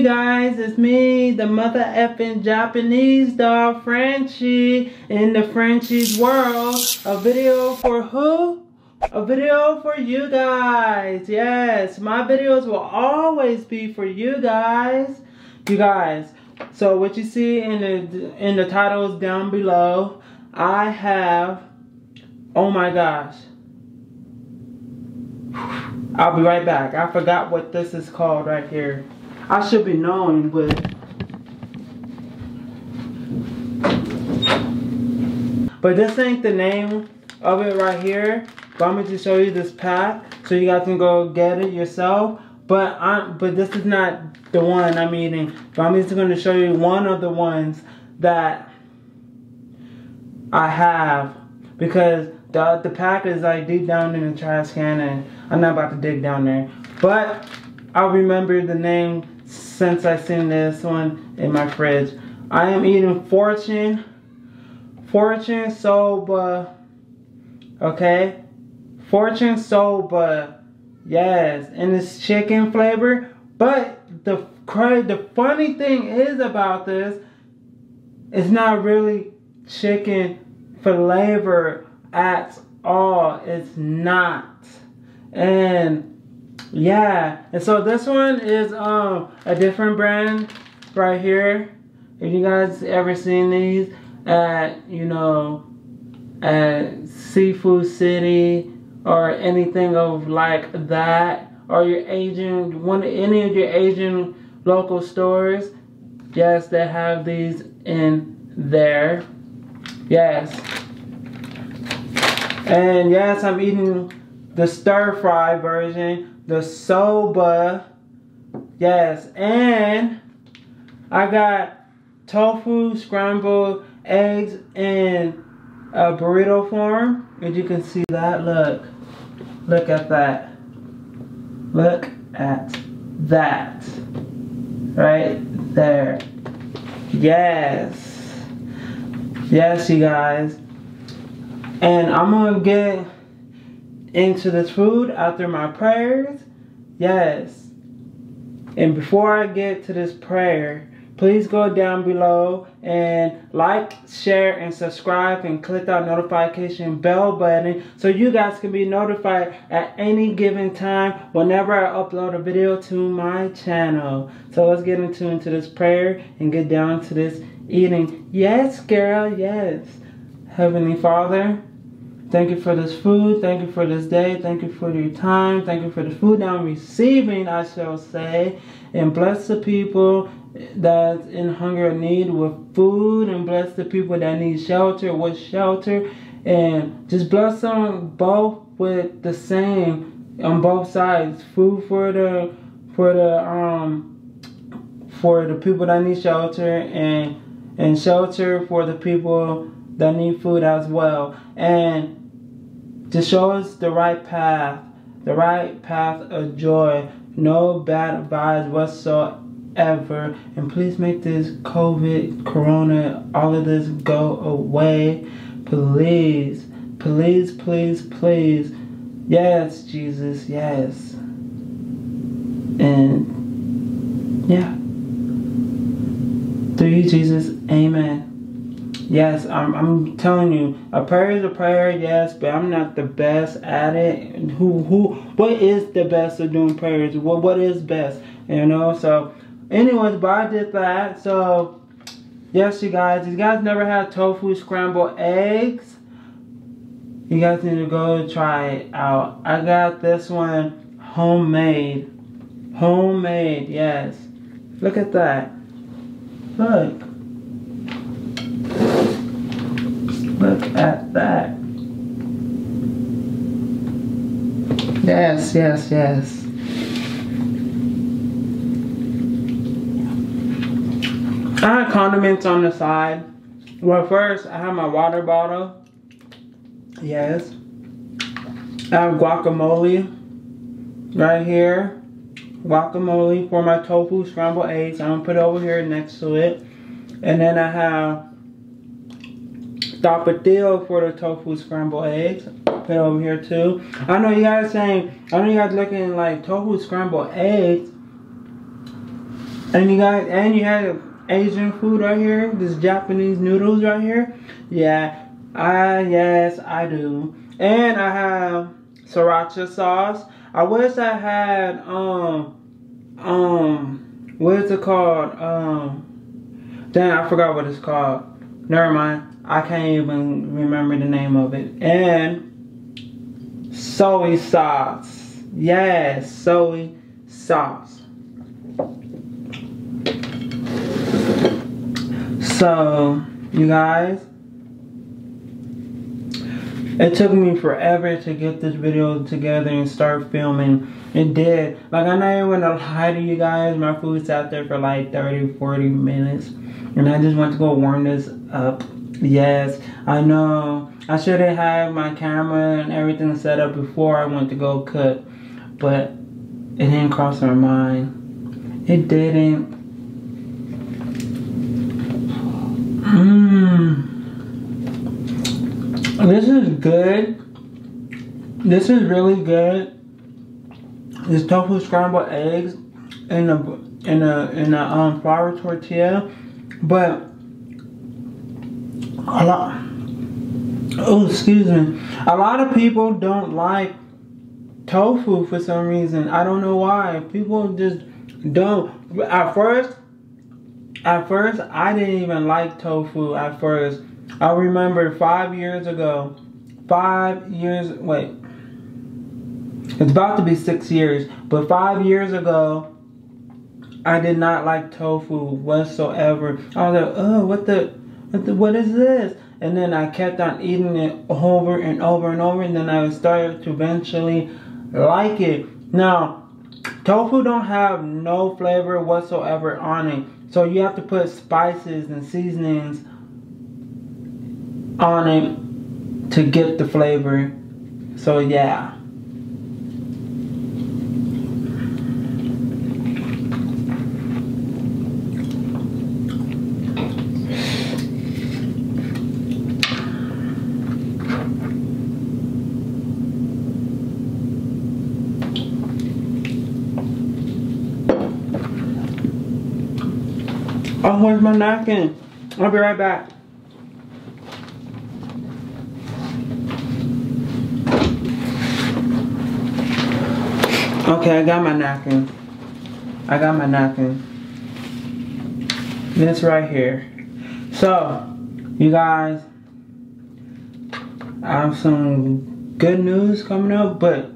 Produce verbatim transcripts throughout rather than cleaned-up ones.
you guys, it's me, the mother effing Japanese doll Frenchie in the Frenchie's World. A video for who? A video for you guys. Yes, my videos will always be for you guys. You guys, so what you see in the in the titles down below, I have, oh my gosh. I'll be right back. I forgot what this is called right here. I should be knowing, but but this ain't the name of it right here. But I'm going to show you this pack so you guys can go get it yourself. But I'm but this is not the one I'm eating. But I'm just going to show you one of the ones that I have, because the the pack is like deep down in the trash can, and I'm not about to dig down there. But I remember the name since I seen this one in my fridge. I am eating Fortune, Fortune Soba. Okay, Fortune Soba. Yes, and it's chicken flavor. But the the funny thing is about this, it's not really chicken flavor at all. It's not. And yeah, and so this one is um a different brand right here. If you guys ever seen these at, you know, at Seafood City or anything of like that, or your Asian one, any of your Asian local stores, yes, they have these in there. Yes. And yes, I'm eating the stir-fry version, the soba. Yes, and I got tofu, scrambled eggs in a burrito form. And you can see that, look. Look at that. Look at that. Right there. Yes. Yes, you guys. And I'm gonna get into this food after my prayers. Yes. And before I get to this prayer, please go down below and like, share, and subscribe, and click that notification bell button so you guys can be notified at any given time whenever I upload a video to my channel. So let's get into, into this prayer and get down to this eating. Yes, girl, yes. Heavenly Father, thank you for this food, thank you for this day, thank you for your time, thank you for the food that I'm receiving, I shall say. And bless the people that's in hunger and need with food, and bless the people that need shelter with shelter. And just bless them both with the same on both sides. Food for the for the um for the people that need shelter, and and shelter for the people that need food as well. And to show us the right path, the right path of joy, no bad vibes whatsoever. And please make this COVID, corona, all of this go away. Please, please, please, please. Yes, Jesus, yes. And yeah, through you, Jesus, amen. Yes, I'm, I'm telling you, a prayer is a prayer, yes, but I'm not the best at it. Who, who, what is the best of doing prayers? What, what is best, you know? So, anyways, but I did that. So, yes, you guys, you guys never had tofu scrambled eggs? You guys need to go try it out. I got this one homemade. Homemade, yes. Look at that. Look. Look at that. Yes, yes, yes. I had condiments on the side. Well, first, I have my water bottle. Yes. I have guacamole right here. Guacamole for my tofu scrambled eggs. I'm going to put it over here next to it. And then I have tapatio for the tofu scrambled eggs. Put it over here too. I know you guys saying, I know you guys looking like tofu scrambled eggs. And you guys, and you had Asian food right here, this Japanese noodles right here. Yeah, I yes I do. And I have sriracha sauce. I wish I had um um what is it called? Um dang, I forgot what it's called. Never mind. I can't even remember the name of it. And soy sauce. Yes, soy sauce. So, you guys, it took me forever to get this video together and start filming. It did. Like, I'm not even gonna lie to you guys. My food sat there for like thirty, forty minutes. And I just want to go warm this up. Yes, I know. I should have had my camera and everything set up before I went to go cook. But it didn't cross my mind. It didn't. Mmm. This is good. This is really good. This tofu scrambled eggs in a in a in a um flour tortilla, but a lot. Oh, excuse me. A lot of people don't like tofu for some reason. I don't know why. People just don't. At first. At first, I didn't even like tofu at first. I remember five years ago, five years, wait, it's about to be six years, but five years ago, I did not like tofu whatsoever. I was like, oh, what the, what, the, what is this? And then I kept on eating it over and over and over, and then I started to eventually like it. Now, tofu don't have no flavor whatsoever on it. So you have to put spices and seasonings on it to get the flavor. So yeah. Oh, where's my napkin? I'll be right back. Okay, I got my napkin. I got my napkin. This right here. So, you guys, I have some good news coming up, but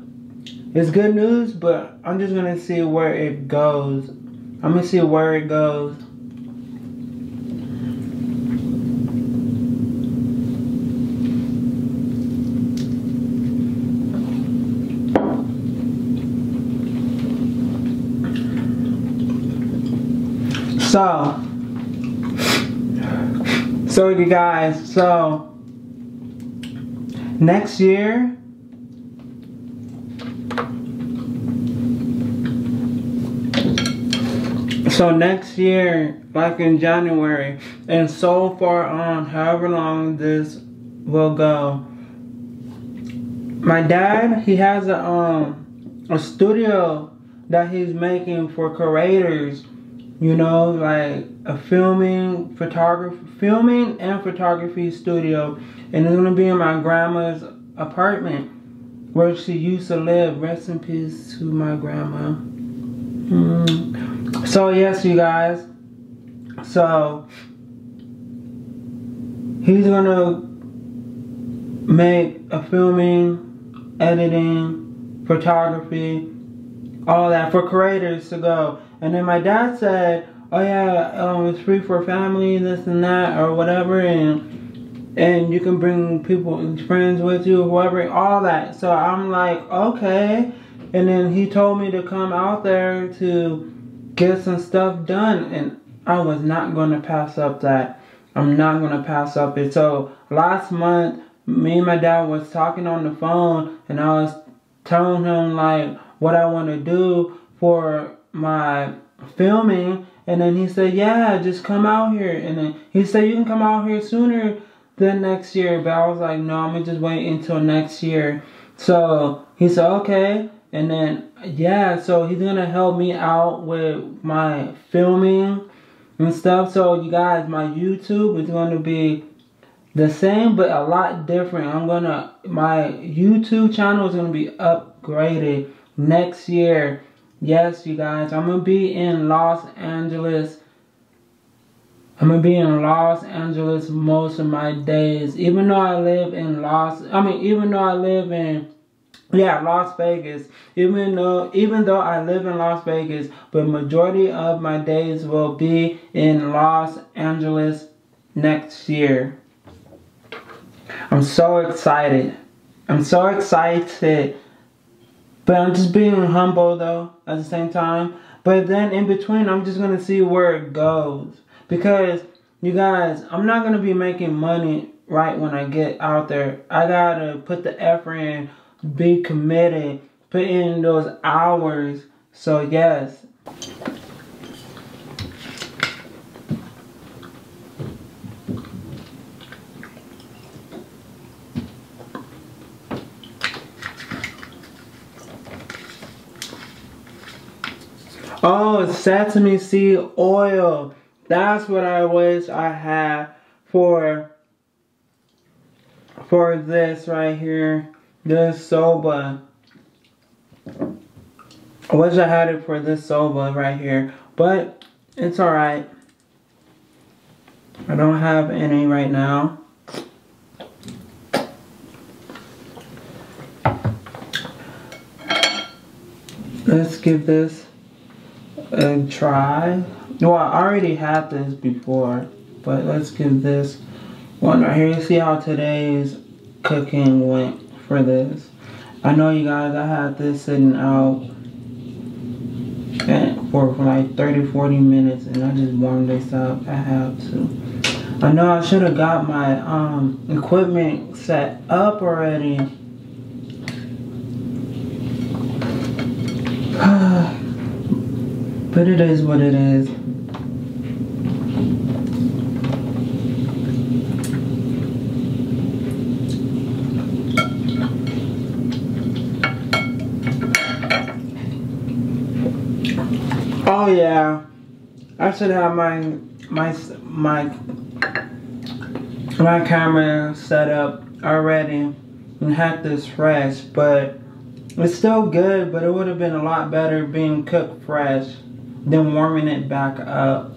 it's good news, but I'm just gonna see where it goes. I'm gonna see where it goes. So, so you guys, so next year, so next year, like in January, and so far on, however long this will go, my dad, he has a, um, a studio that he's making for creators. You know, like a filming, photography, filming and photography studio. And it's gonna be in my grandma's apartment where she used to live. Rest in peace to my grandma. Mm. So yes, you guys. So he's gonna make a filming, editing, photography, all that for creators to go. And then my dad said, oh yeah, um, it's free for family, this and that, or whatever, and and you can bring people and friends with you, whoever, all that. So I'm like, okay. And then he told me to come out there to get some stuff done, and I was not going to pass up that. I'm not going to pass up it. So last month, me and my dad was talking on the phone, and I was telling him, like, what I want to do for my filming, and then he said, yeah, just come out here. And then he said, you can come out here sooner than next year, but I was like, no, I'm gonna just wait until next year. So he said, okay. And then, yeah, so he's gonna help me out with my filming and stuff. So you guys, my YouTube is gonna be the same, but a lot different. I'm gonna, my YouTube channel is gonna be upgraded next year. Yes, you guys, I'm gonna be in Los Angeles. I'm gonna be in Los Angeles most of my days, even though I live in Los, I mean, even though I live in, yeah, Las Vegas. Even though, even though I live in Las Vegas, but majority of my days will be in Los Angeles next year. I'm so excited. I'm so excited. But I'm just being humble though at the same time. But then in between, I'm just gonna see where it goes. Because you guys, I'm not gonna be making money right when I get out there. I gotta put the effort in. Be committed, put in those hours. So yes, oh, it's sesame seed oil. That's what I wish I had for for this right here. This soba. I wish I had it for this soba right here. But it's alright. I don't have any right now. Let's give this a try. Well, I already had this before. But let's give this one right here. You see how today's cooking went. For this, I know you guys, I had this sitting out and for, for like thirty forty minutes, and I just warmed this up. I have to. I know I should have got my um equipment set up already. But it is what it is. Oh yeah, I should have my my my my camera set up already and had this fresh, but it's still good. But it would have been a lot better being cooked fresh than warming it back up.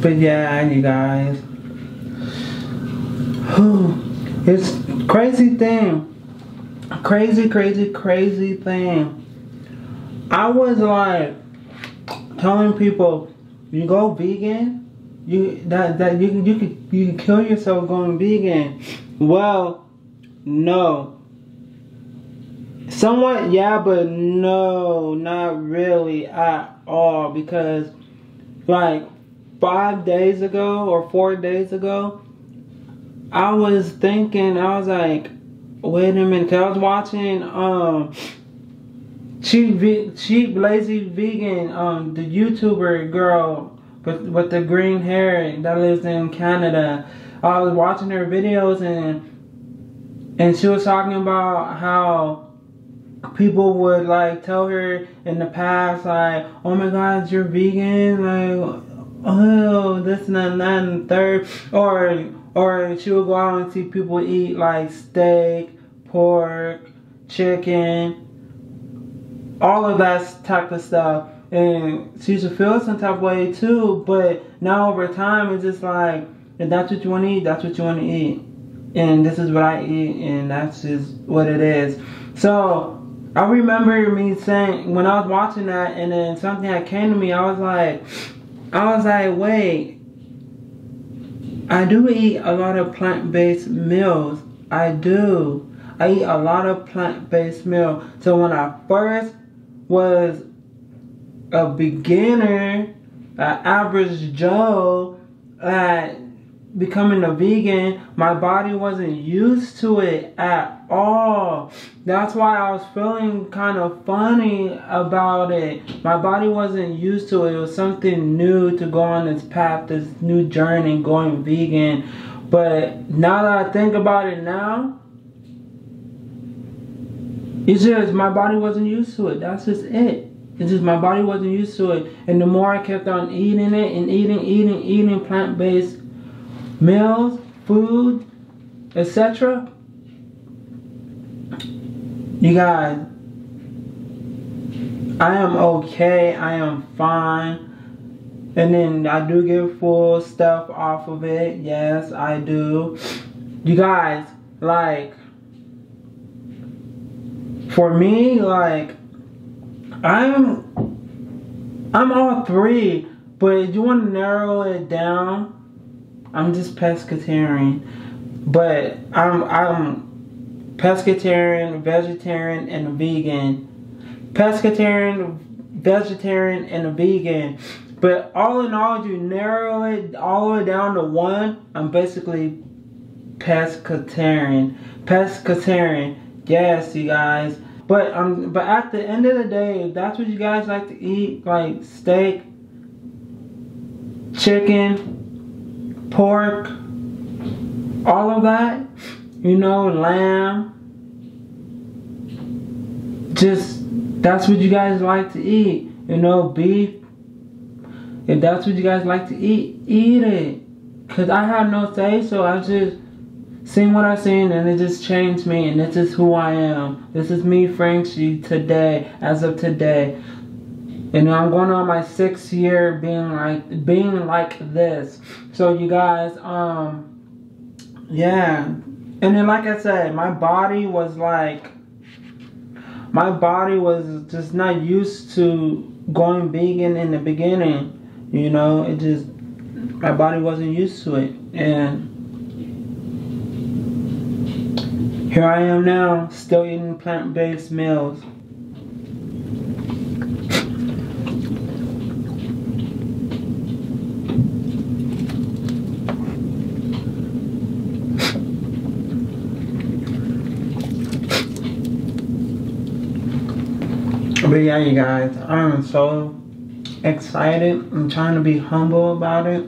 But yeah, you guys, it's crazy thing, crazy, crazy, crazy thing. I was like telling people, you go vegan, you that that you can you could you can kill yourself going vegan. Well, no. Somewhat, yeah, but no, not really at all. Because like five days ago or four days ago, I was thinking, I was like, wait a minute, cause I was watching um Cheap Cheap Lazy Vegan, um the YouTuber girl with with the green hair that lives in Canada. I was watching her videos, and and she was talking about how people would like tell her in the past, like, oh my god, you're vegan, like, oh, this and that and that and third. Or, or she would go out and see people eat like steak, pork, chicken, all of that type of stuff. And she should feel some type of way too, but now over time, it's just like, if that's what you want to eat, that's what you want to eat. And this is what I eat, and that's just what it is. So, I remember me saying, when I was watching that, and then something that came to me, I was like, I was like, wait, I do eat a lot of plant-based meals. I do. I eat a lot of plant-based meals. So when I first was a beginner, an average Joe, at becoming a vegan, my body wasn't used to it at all. That's why I was feeling kind of funny about it. My body wasn't used to it. It was something new to go on this path, this new journey, going vegan. But now that I think about it now, it's just my body wasn't used to it. That's just it. It's just my body wasn't used to it. And the more I kept on eating it and eating, eating, eating plant-based meals, food, et cetera. You guys, I am okay. I am fine. And then I do get full stuff off of it. Yes, I do. You guys, like, for me, like, I'm, I'm all three. But if you want to narrow it down, I'm just pescatarian. But I'm, I'm pescatarian, vegetarian, and a vegan. Pescatarian, vegetarian, and a vegan. But all in all, you narrow it all the way down to one, I'm basically pescatarian. Pescatarian. Yes, you guys. But um, but at the end of the day, if that's what you guys like to eat, like steak, chicken, pork, all of that, you know, lamb, just that's what you guys like to eat, you know, beef. If that's what you guys like to eat, eat it. Cause I have no say, so I just seen what I seen and it just changed me and this is who I am. This is me, Frenchie, today, as of today. And I'm going on my sixth year being like being like this. So you guys, um yeah. And then like I said, my body was like my body was just not used to going vegan in the beginning. You know, it just, my body wasn't used to it. And here I am now, still eating plant-based meals. But yeah, you guys, I'm so excited. I'm trying to be humble about it,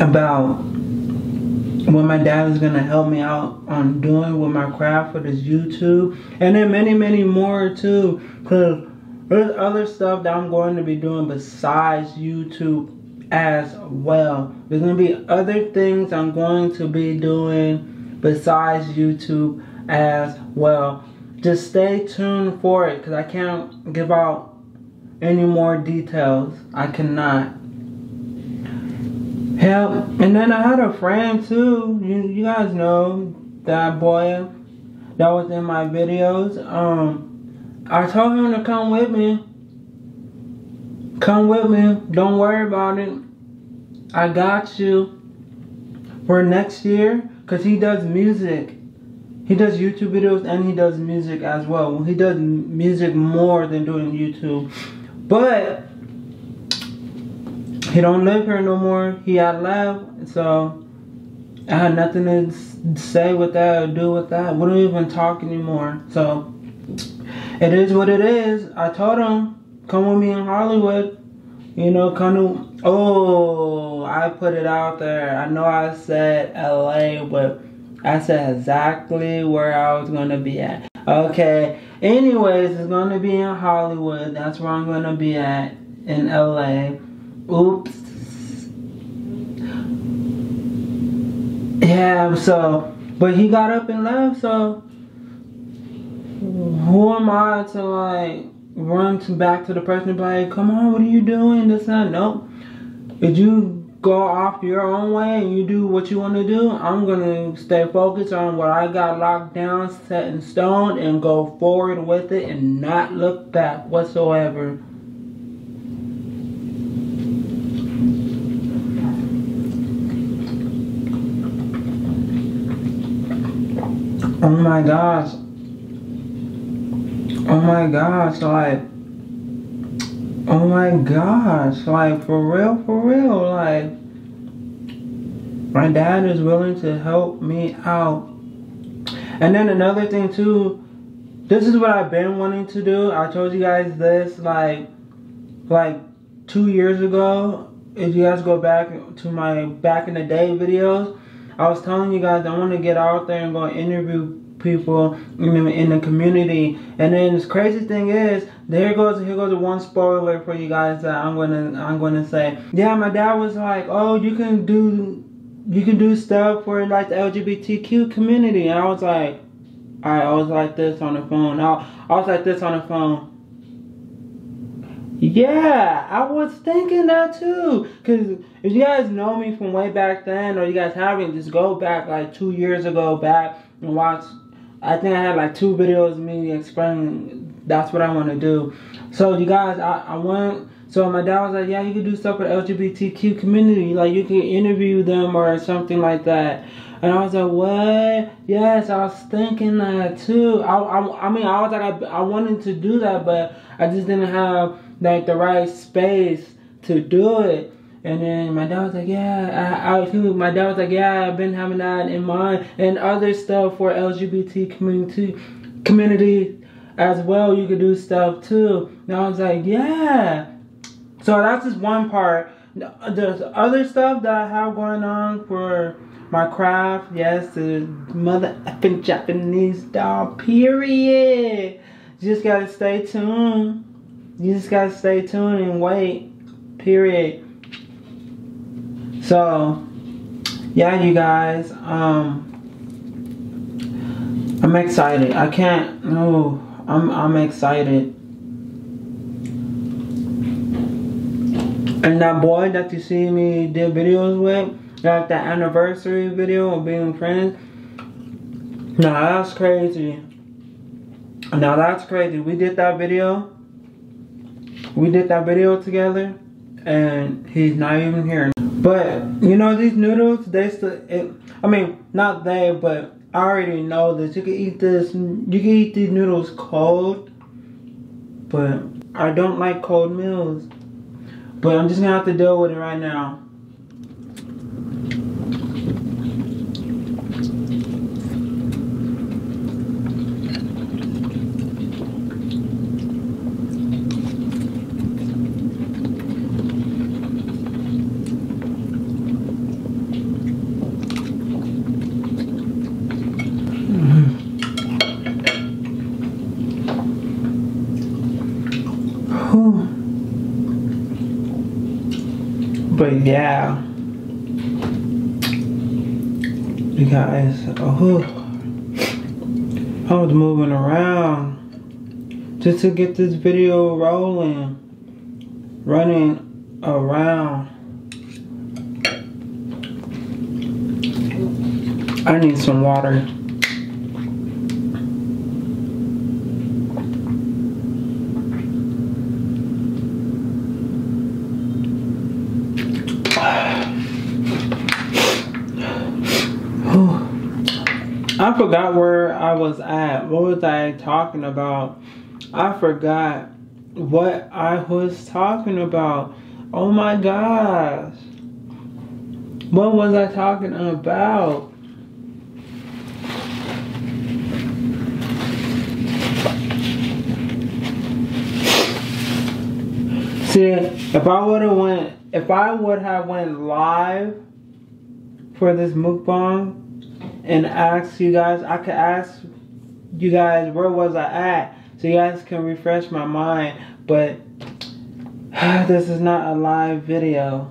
about when my dad is gonna help me out on doing with my craft for this YouTube, and then many many more too, because there's other stuff that I'm going to be doing besides YouTube as well. There's gonna be other things I'm going to be doing besides YouTube as well. Just stay tuned for it, because I can't give out any more details. I cannot. Help. And then I had a friend too. You, you guys know that boy that was in my videos. Um, I told him to come with me. Come with me. Don't worry about it. I got you for next year, because he does music. He does YouTube videos and he does music as well. He does music more than doing YouTube. But he don't live here no more. He had left. So I had nothing to say with that or do with that. We don't even talk anymore. So it is what it is. I told him, come with me in Hollywood. You know, come to... Oh, I put it out there. I know I said L A, but... I said exactly where I was going to be at. Okay. Anyways, it's going to be in Hollywood. That's where I'm going to be at, in L A. Oops. Yeah, so, but he got up and left, so who am I to, like, run to back to the person and be like, come on, what are you doing? This and that. Nope. If you go off your own way and you do what you want to do. I'm going to stay focused on what I got locked down, set in stone, and go forward with it and not look back whatsoever. Oh my gosh. Oh my gosh, like, oh my gosh, like, for real, for real, like, my dad is willing to help me out. And then another thing too, this is what I've been wanting to do. I told you guys this, like, like, two years ago, if you guys go back to my back in the day videos, I was telling you guys I want to get out there and go interview people in, in the community. And then this crazy thing is, there goes here goes one spoiler for you guys that I'm gonna I'm gonna say. Yeah, my dad was like, "Oh, you can do you can do stuff for like the L G B T Q community." And I was like, I, I was like this on the phone. I, I was like this on the phone. Yeah, I was thinking that too. Because if you guys know me from way back then, or you guys haven't, just go back like two years ago back and watch. I think I had like two videos of me explaining that's what I want to do. So you guys, I, I went, so my dad was like, yeah, you can do stuff with the L G B T Q community. Like you can interview them or something like that. And I was like, what? Yes, I was thinking that too. I, I, I mean, I was like, I, I wanted to do that, but I just didn't have like the right space to do it. And then my dad was like, yeah, I, I my dad was like, yeah, I've been having that in mind, and other stuff for L G B T community community as well. You could do stuff too. And I was like, yeah. So that's just one part. There's other stuff that I have going on for my craft. Yes, the mother effing Japanese doll, period. You just gotta stay tuned. You just gotta stay tuned and wait, period. So, yeah, you guys, um, I'm excited. I can't, no, I'm, I'm excited. And that boy that you see me did videos with, like that anniversary video of being friends, now that's crazy. Now that's crazy. We did that video. We did that video together, and he's not even here. But you know these noodles, they still. It, I mean, not they, but I already know this. You can eat this. You can eat these noodles cold. But I don't like cold meals. But I'm just gonna have to deal with it right now. But yeah, you guys, oh, I was moving around just to get this video rolling, running around. I need some water. I forgot where I was at. What was I talking about? I forgot what I was talking about. Oh my gosh. What was I talking about? See, if I would have went, if I would have went live for this mukbang, and ask you guys, I could ask you guys where was I at, so you guys can refresh my mind. But this is not a live video.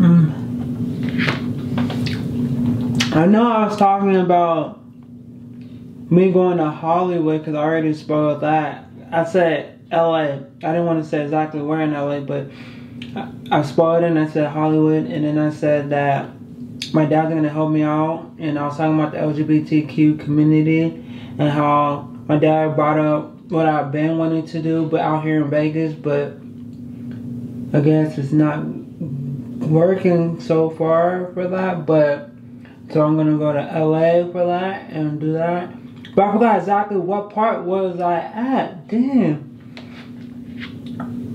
Mm. I know I was talking about me going to Hollywood because I already spoiled that. I said L A. I didn't want to say exactly where in L A, but I, I spotted it and I said Hollywood, and then I said that my dad's going to help me out, and I was talking about the L G B T Q community and how my dad brought up what I've been wanting to do, but out here in Vegas, but I guess it's not working so far for that, but so I'm going to go to L A for that and do that. But I forgot exactly what part was I at. Damn.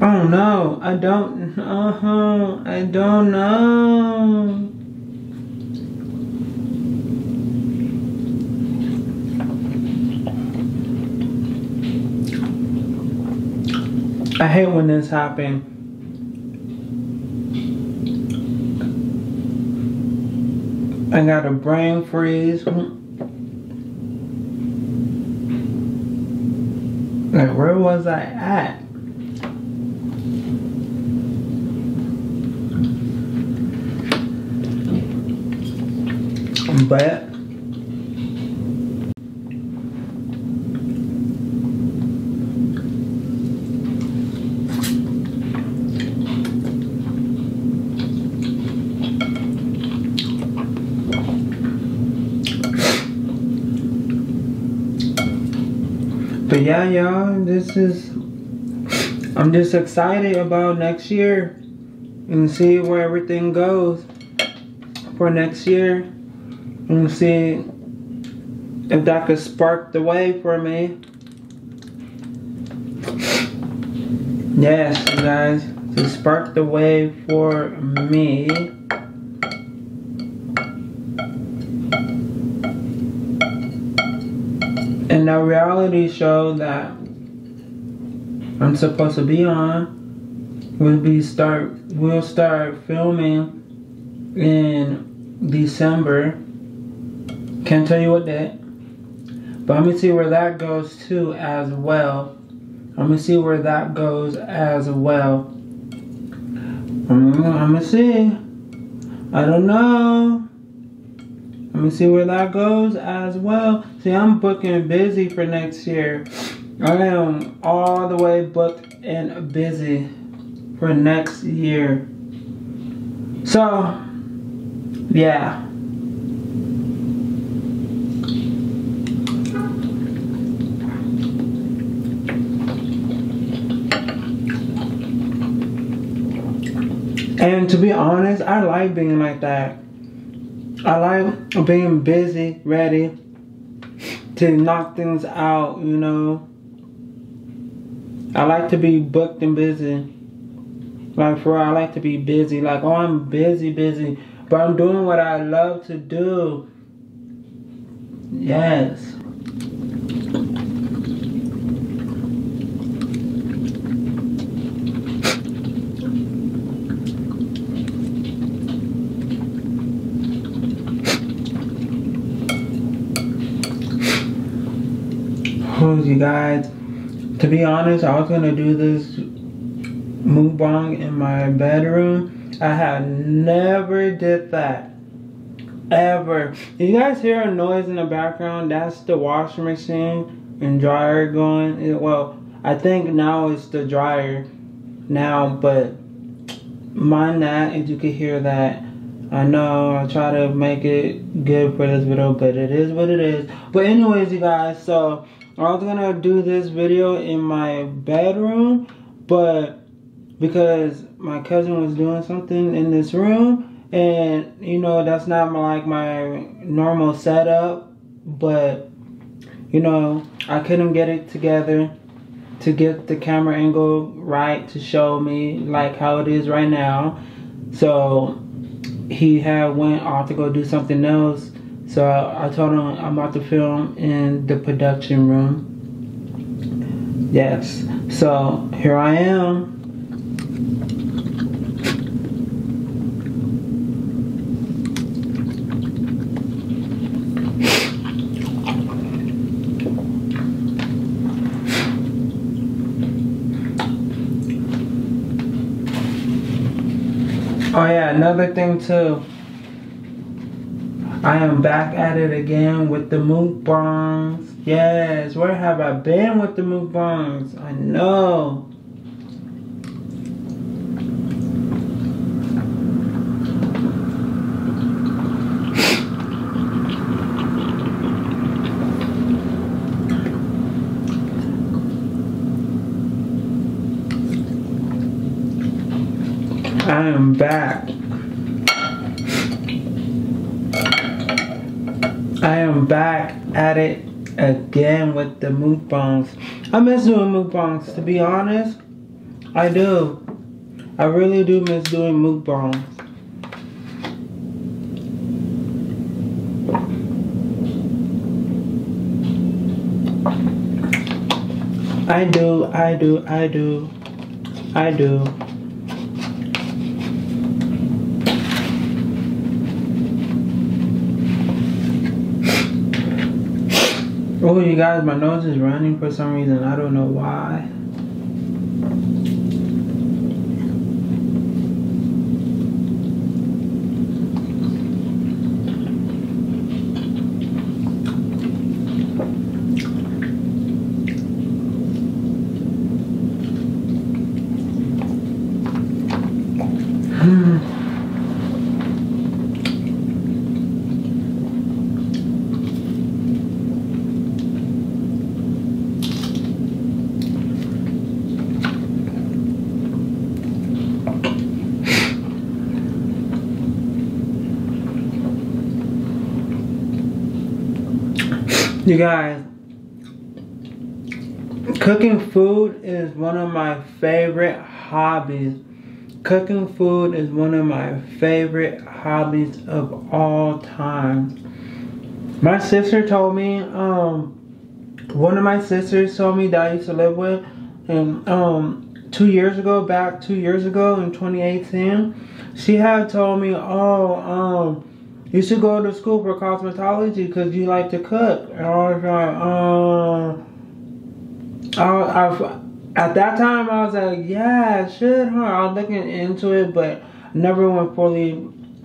I don't know. I don't. Uh huh. I don't know. I hate when this happens. I got a brain freeze. Like, where was I at? But But yeah, y'all, this is, I'm just excited about next year and see where everything goes for next year and see if that could spark the way for me. Yes, you guys, to spark the way for me. And a reality show that I'm supposed to be on will be start will start filming in December. Can't tell you what date. But I'm gonna see where that goes too as well. I'm gonna see where that goes as well. I'm gonna see. I don't know. Let me see where that goes as well. See, I'm booking busy for next year. I am all the way booked and busy for next year. So, yeah. And to be honest, I like being like that. I like being busy, ready to knock things out, you know. I like to be booked and busy. Like, for real, I like to be busy. Like, oh, I'm busy, busy. But I'm doing what I love to do. Yes. You guys, to be honest, I was gonna do this mukbang in my bedroom. I have never did that ever. You guys hear a noise in the background? That's the washing machine and dryer going. It, well, I think now it's the dryer now, but mind that if you could hear that. I know I try to make it good for this video, but it is what it is. But anyways, you guys, so I was gonna do this video in my bedroom, but because my cousin was doing something in this room, and you know, that's not my, like my normal setup, but you know, I couldn't get it together to get the camera angle right to show me like how it is right now. So he had went off to go do something else. So I told him I'm about to film in the production room. Yes. So here I am. Oh yeah, another thing too. I am back at it again with the mukbangs. Yes, where have I been with the mukbangs? I know. I am back. I am back at it again with the mukbangs. I miss doing mukbangs, to be honest. I do. I really do miss doing mukbangs. I do, I do, I do, I do. Oh, you guys, my nose is running for some reason. I don't know why. You guys, cooking food is one of my favorite hobbies. Cooking food is one of my favorite hobbies of all time. My sister told me, um, one of my sisters told me that I used to live with, and um, two years ago, back two years ago in twenty eighteen, she had told me, oh, um, you should go to school for cosmetology because you like to cook. And I was like, um, I, I, at that time I was like, yeah, I should, huh? I was looking into it, but never went fully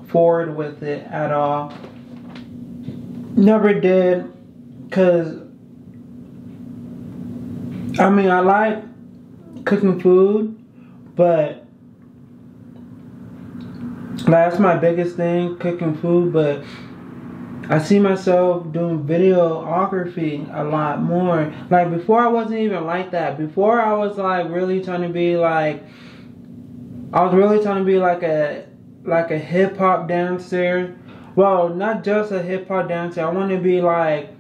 forward with it at all. Never did, because, I mean, I like cooking food, but that's my biggest thing, cooking food, but I see myself doing videography a lot more. Like, before I wasn't even like that. Before I was, like, really trying to be, like, I was really trying to be, like, a like a hip-hop dancer. Well, not just a hip-hop dancer. I want to be, like,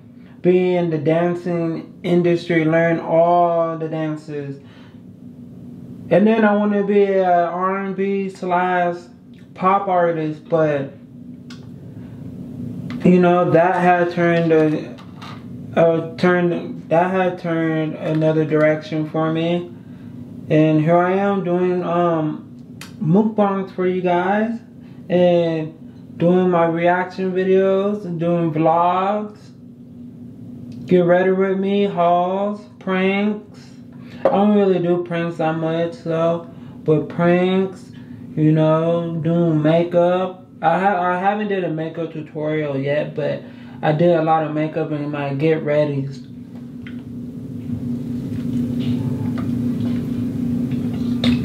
be in the dancing industry, learn all the dances. And then I want to be an R and B slash pop artist, but you know that had turned a, a turned that had turned another direction for me, and here I am doing um mukbangs for you guys, and doing my reaction videos and doing vlogs. Get ready with me, hauls, pranks. I don't really do pranks that much, so but pranks. You know, doing makeup. I, ha I haven't did a makeup tutorial yet, but I did a lot of makeup in my get readies.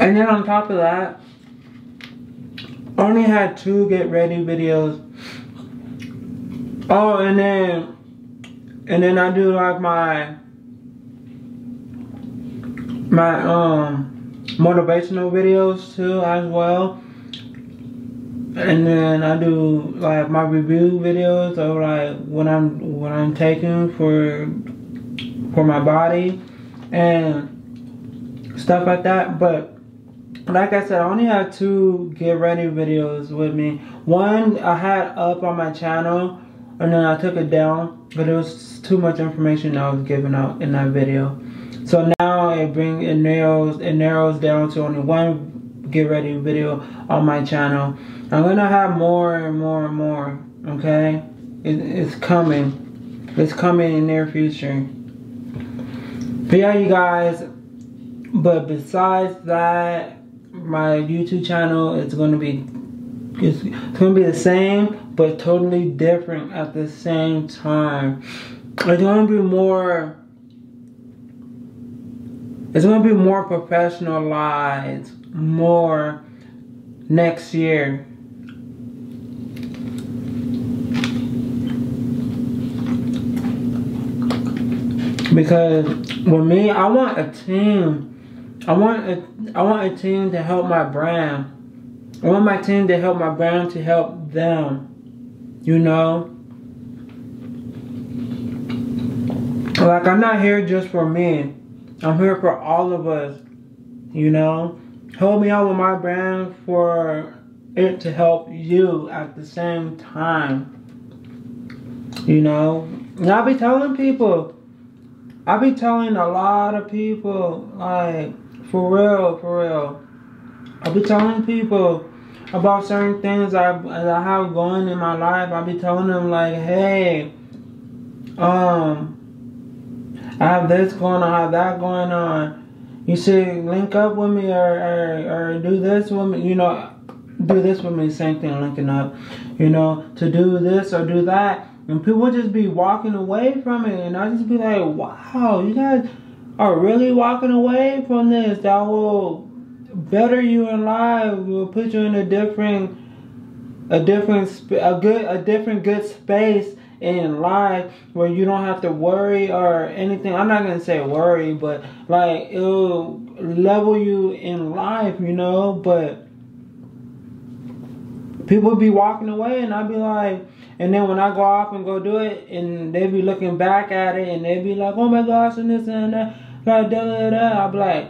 And then on top of that, only had two get ready videos. Oh, and then, and then I do like my, my, um, motivational videos too as well, and then I do like my review videos of like what I'm what I'm taking for for my body and stuff like that. But like I said, I only had two get ready videos with me. One I had up on my channel and then I took it down, but it was too much information I was giving out in that video. So now it bring it narrows it narrows down to only one get ready video on my channel. I'm gonna have more and more and more. Okay, it, it's coming, it's coming in the near future. But yeah, you guys. But besides that, my YouTube channel is gonna be it's, it's gonna be the same but totally different at the same time. It's gonna be more it's gonna be more professionalized more next year. Because with me, I want a team. I want a, I want a team to help my brand. I want my team to help my brand to help them. You know? Like, I'm not here just for me. I'm here for all of us. You know? Help me out with my brand for it to help you at the same time. You know? And I'll be telling people. I be telling a lot of people, like, for real, for real. I be telling people about certain things I, I have going in my life. I be telling them, like, hey, um, I have this going on, I have that going on. You should link up with me or, or, or do this with me, you know, do this with me, same thing, linking up, you know, to do this or do that. And people just be walking away from it. And I just be like, wow, you guys are really walking away from this. That will better you in life. Will put you in a different, a different, a good, a different good space in life where you don't have to worry or anything. I'm not going to say worry, but like it'll level you in life, you know. But people be walking away and I be like, and then when I go off and go do it, and they be looking back at it, and they be like, oh my gosh, and this and that, like, da da da. I be like,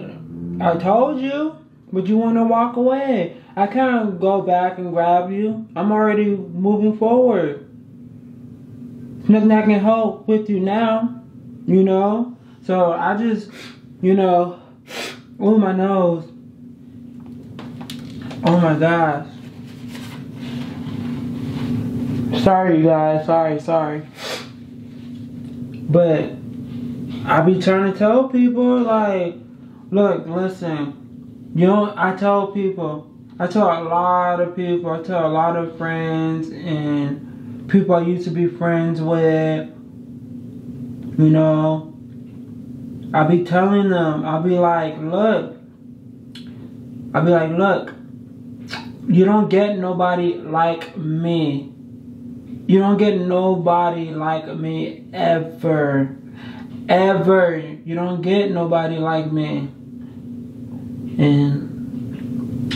I told you, but you want to walk away. I can't go back and grab you. I'm already moving forward. Nothing I can help with you now, you know? So I just, you know, oh my nose. Oh my gosh. Sorry, you guys. Sorry, sorry. But I be trying to tell people, like, look, listen. You know, I tell people. I tell a lot of people. I tell a lot of friends and people I used to be friends with. You know, I be telling them. I be like, look. I be like, look. You don't get nobody like me. You don't get nobody like me ever. Ever. You don't get nobody like me. And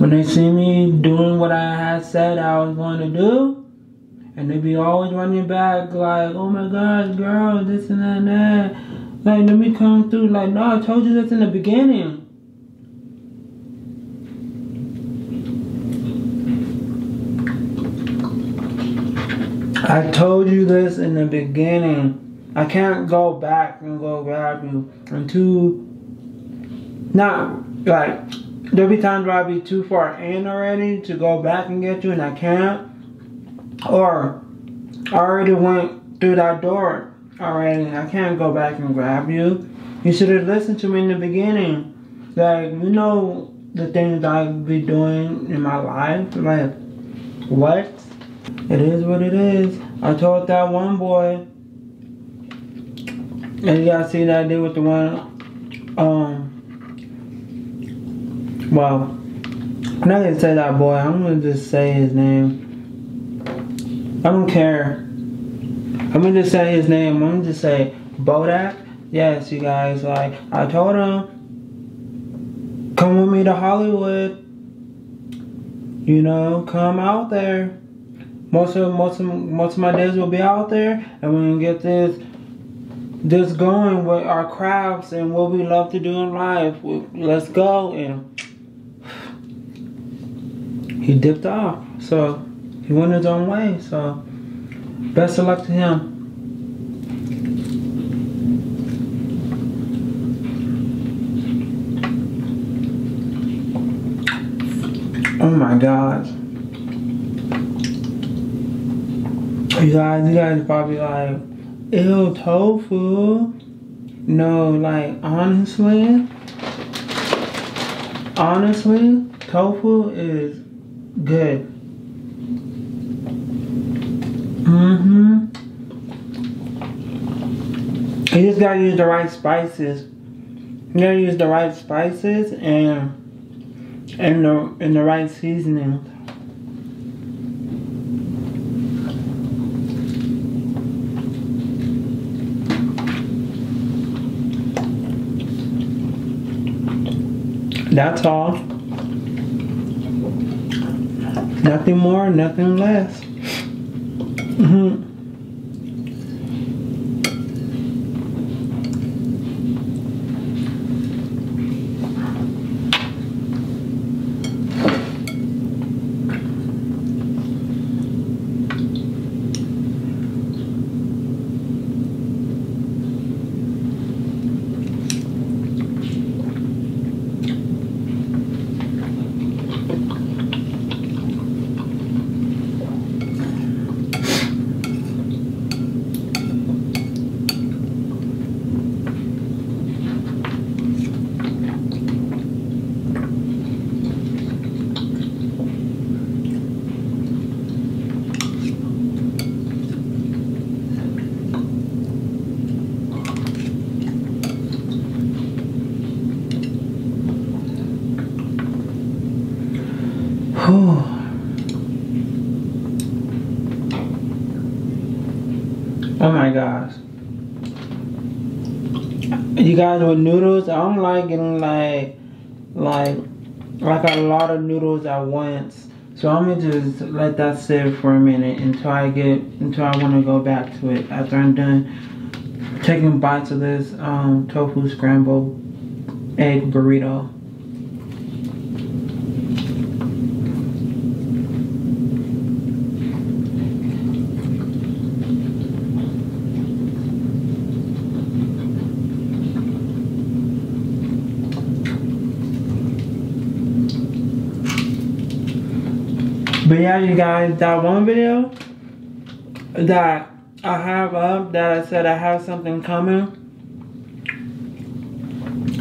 when they see me doing what I had said I was going to do, and they be always running back like, oh my gosh, girl, this and that and that. Like, let me come through. Like, no, I told you this in the beginning. I told you this in the beginning. I can't go back and go grab you. I'm too, not like, there'll be times where I'll be too far in already to go back and get you and I can't. Or I already went through that door already and I can't go back and grab you. You should have listened to me in the beginning. Like, you know the things I be doing in my life. Like, what? It is what it is. I told that one boy, and you guys see that I did with the one, um, well, I'm not gonna say that boy, I'm gonna just say his name. I don't care. I'm gonna just say his name, I'm gonna just say Bodak. Yes, you guys, like, I told him, come with me to Hollywood. You know, come out there. Most of most of most of my days will be out there, and we can get this this going with our crafts and what we love to do in life. Let's go. And he dipped off, so he went his own way. So best of luck to him. Oh my gosh. You guys, you guys probably like, ew, tofu. No, like, honestly, honestly, tofu is good. Mm-hmm. You just gotta use the right spices. You gotta use the right spices and and the and the right seasoning. That's all. Nothing more, nothing less. Oh my gosh. You guys, with noodles, I'm like getting like like like a lot of noodles at once. So I'm gonna just let that sit for a minute until I get until I wanna go back to it after I'm done taking bites of this um tofu scrambled egg burrito. But yeah, you guys, that one video that I have up that I said I have something coming,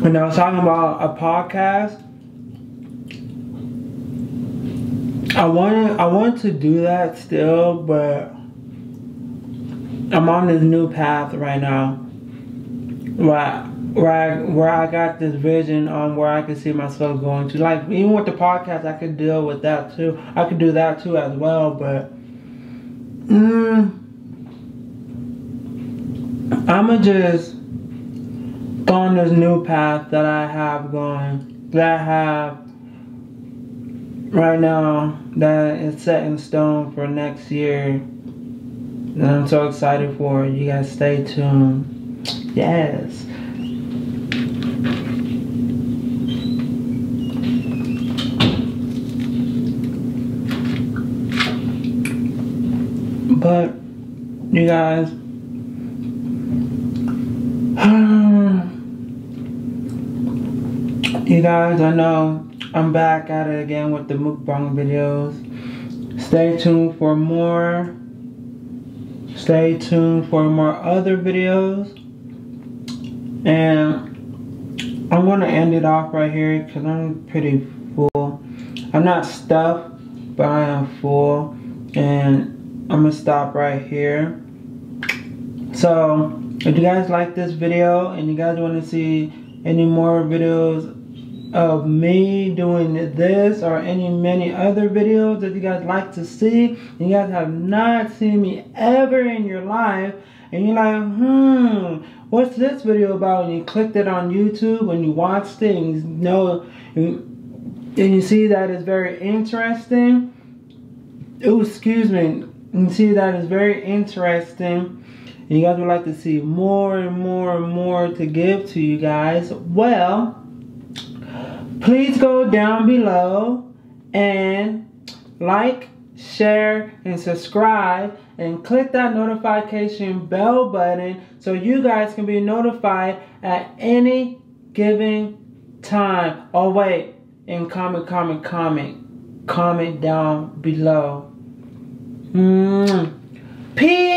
and I was talking about a podcast. I want I want to do that still, but I'm on this new path right now, where where I, where I got this vision on where I can see myself going to. Like, even with the podcast, I could deal with that too. I could do that too as well, but mm, I'ma just go on this new path that I have going, that I have right now, that is set in stone for next year, that I'm so excited for. You guys stay tuned. Yes. But you guys, you guys, I know I'm back at it again with the mukbang videos. Stay tuned for more. Stay tuned for more other videos. And I'm gonna end it off right here because I'm pretty full. I'm not stuffed, but I am full, and I'm gonna stop right here. So if you guys like this video and you guys want to see any more videos of me doing this or any many other videos that you guys like to see, and you guys have not seen me ever in your life, and you're like, hmm, what's this video about? And you clicked it on YouTube and you watched it, and you know, and you see that it's very interesting. Ooh, excuse me. And you see that it's very interesting, and you guys would like to see more and more and more to give to you guys. Well, please go down below and like, share, and subscribe, and click that notification bell button so you guys can be notified at any given time. Oh wait, and comment, comment, comment, comment down below. Mm. Peace.